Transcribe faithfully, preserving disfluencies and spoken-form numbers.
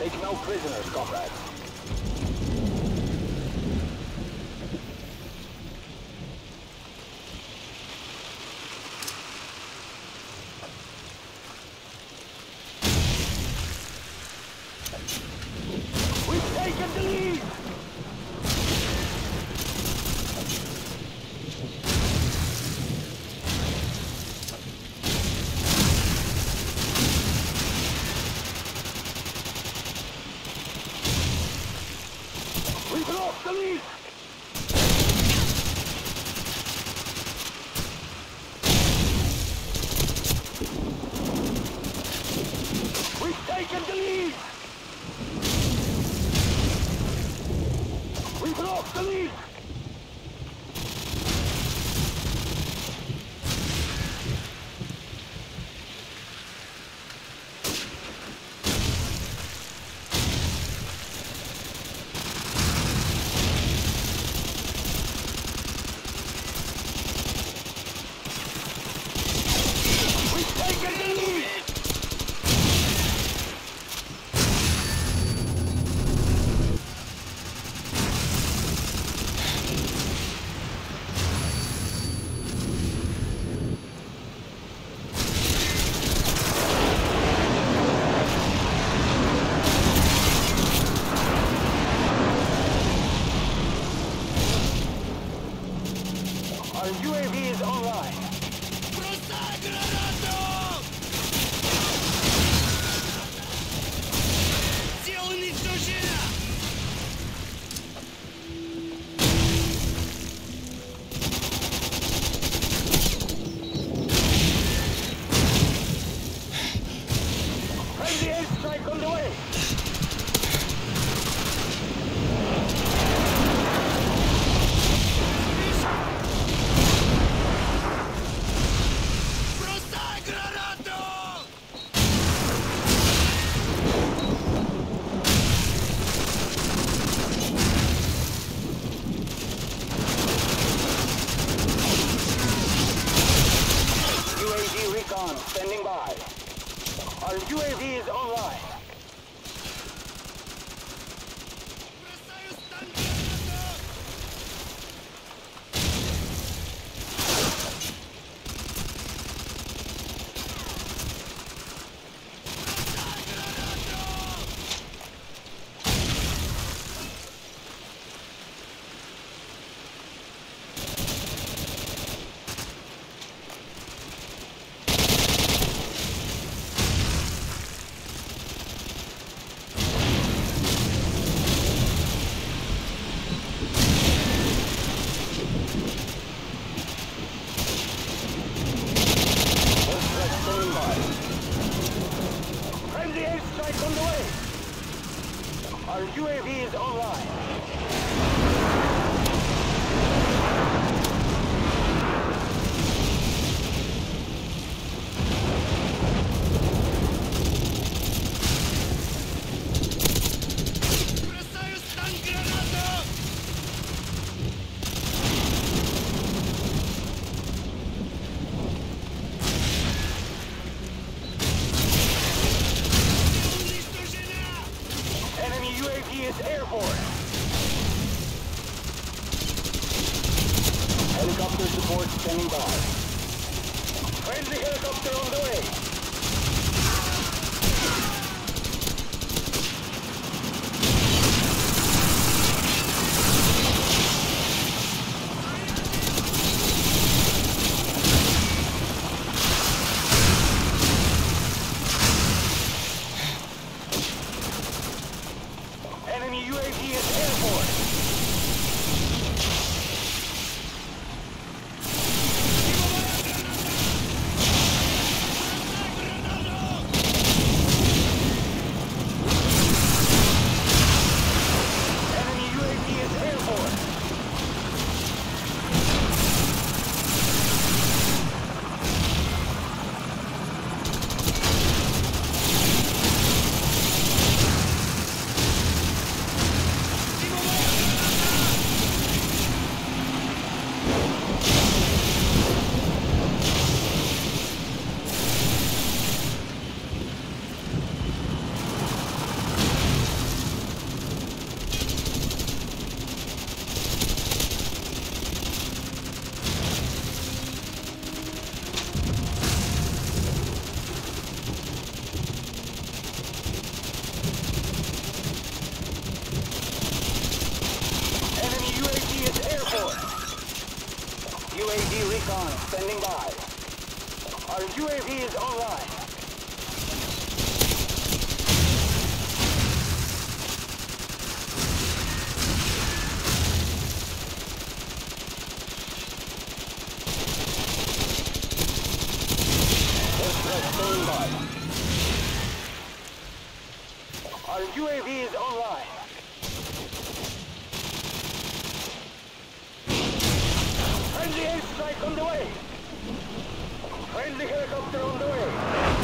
Take no prisoners, comrades. We've taken the lead! The lead! We've taken the lead! We've lost the lead! U A V is online. Friendly airstrike on the way. Standing by. Our U A V is online. On the way! Our U A V is online! Helicopter support standing by. Friendly helicopter on the way. Enemy U A V at airport. U A V recon standing by. Our U A V is online. Standing by. Our U A V is online. Friendly airstrike on the way. Friendly helicopter on the way.